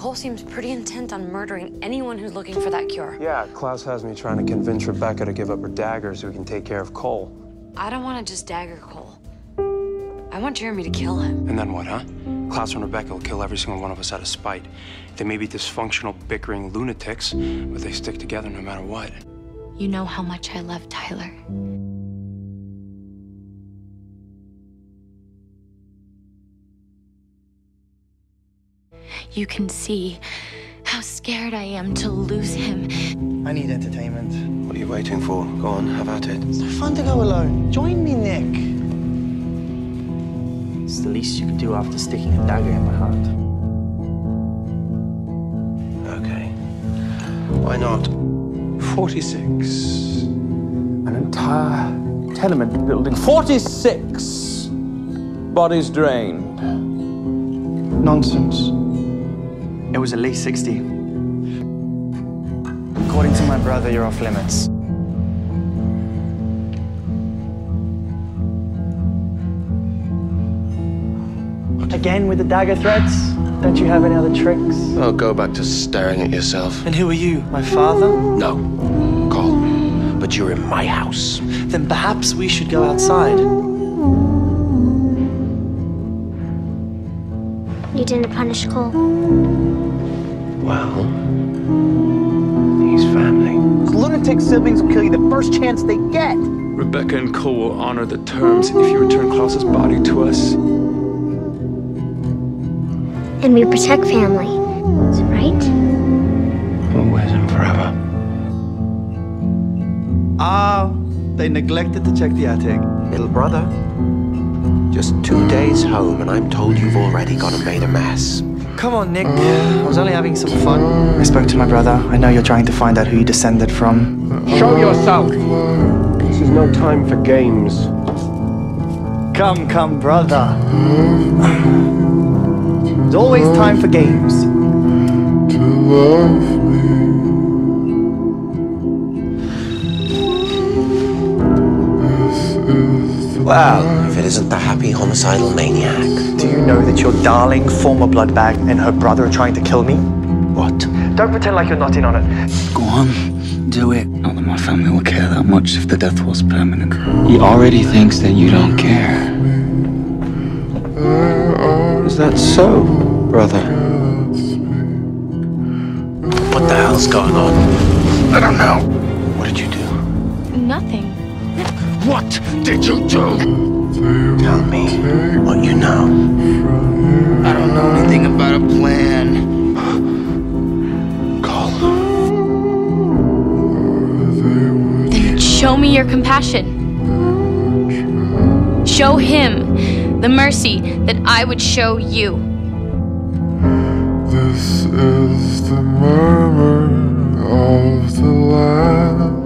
Cole seems pretty intent on murdering anyone who's looking for that cure. Yeah, Klaus has me trying to convince Rebekah to give up her dagger so we can take care of Cole. I don't want to just dagger Cole. I want Jeremy to kill him. And then what, huh? Klaus and Rebekah will kill every single one of us out of spite. They may be dysfunctional, bickering lunatics, but they stick together no matter what. You know how much I love Tyler. You can see how scared I am to lose him. I need entertainment. What are you waiting for? Go on, have at it. It's so fun to go alone. Join me, Nick. It's the least you can do after sticking a dagger in my heart. Okay. Why not? 46. An entire tenement building. 46 bodies drained. Nonsense. It was at least 60. According to my brother, you're off limits. Again with the dagger threats? Don't you have any other tricks? Oh, go back to staring at yourself. And who are you, my father? No, Cole, but you're in my house. Then perhaps we should go outside. You didn't punish Cole. Well, he's family. Lunatic siblings will kill you the first chance they get. Rebekah and Cole will honor the terms if you return Klaus's body to us. And we protect family, is it right? Always and forever. Ah, they neglected to check the attic. Little brother, just 2 days home and I'm told you've already gone and made a mess. Come on, Nick. I was only having some fun. I spoke to my brother. I know you're trying to find out who you descended from. Show yourself! This is no time for games. Come, come, brother. There's always time for games. Well, if it isn't the happy homicidal maniac. Do you know that your darling former blood bag and her brother are trying to kill me? What? Don't pretend like you're not in on it. Go on, do it. Not that my family will care that much if the death was permanent. He already thinks that you don't care. Is that so, brother? What the hell's going on? I don't know. What did you do? Nothing. What did you do? Tell me what you know. I don't know anything about a plan. Cole. Then show me your compassion. Show him the mercy that I would show you. This is the murmur of the land.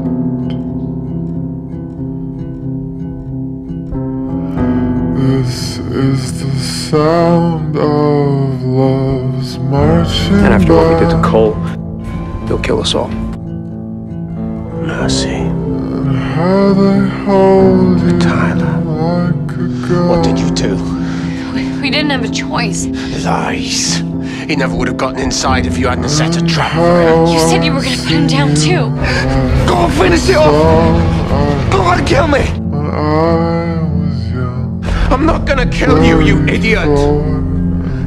This is the sound of love's marching. And after what we did to Cole, they'll kill us all. Mercy. And how they hold you Tyler, like a girl. What did you do? We didn't have a choice. Lies. He never would have gotten inside if you hadn't set a trap for him. You said you were going to put him down too. Go on, finish it off. Go on, kill me. I'm not gonna kill you, you idiot!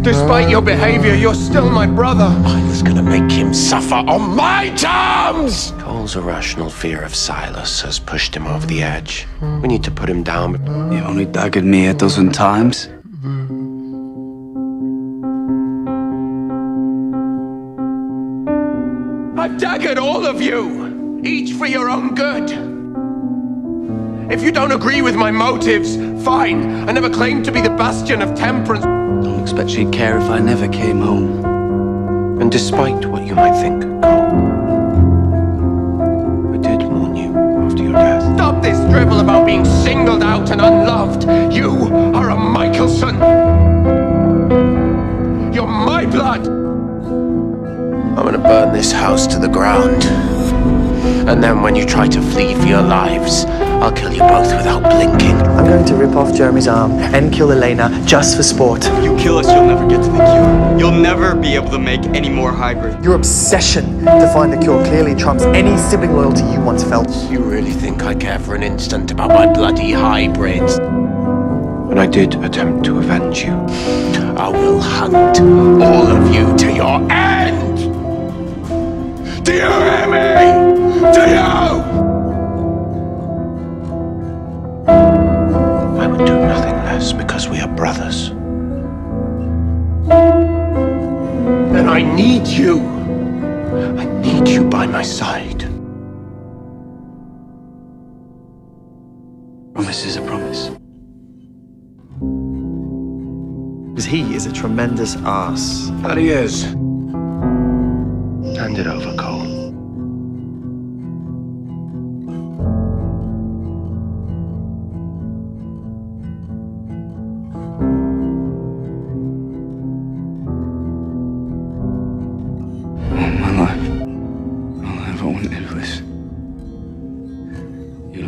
Despite your behavior, you're still my brother. I was gonna make him suffer on my terms! Cole's irrational fear of Silas has pushed him over the edge. We need to put him down. You only daggered me a dozen times. I've daggered all of you! Each for your own good! If you don't agree with my motives, fine. I never claimed to be the bastion of temperance. Don't expect you'd care if I never came home. And despite what you might think, Cole, I did warn you after your death. Stop this drivel about being singled out and unloved. You are a Mikaelson. You're my blood. I'm gonna burn this house to the ground. And then when you try to flee for your lives, I'll kill you both without blinking. I'm going to rip off Jeremy's arm and kill Elena just for sport. If you kill us, you'll never get to the cure. You'll never be able to make any more hybrid. Your obsession to find the cure clearly trumps any sibling loyalty you once felt. You really think I care for an instant about my bloody hybrids? And I did attempt to avenge you. I will hunt all of you to your end! Do you hear me? Do you? I would do nothing less because we are brothers. And I need you. I need you by my side. Promise is a promise. Because he is a tremendous ass. That he is. Hand it over, Cole. All my life, all I ever wanted was you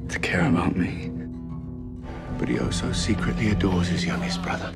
lot to care about me. But he also secretly adores his youngest brother.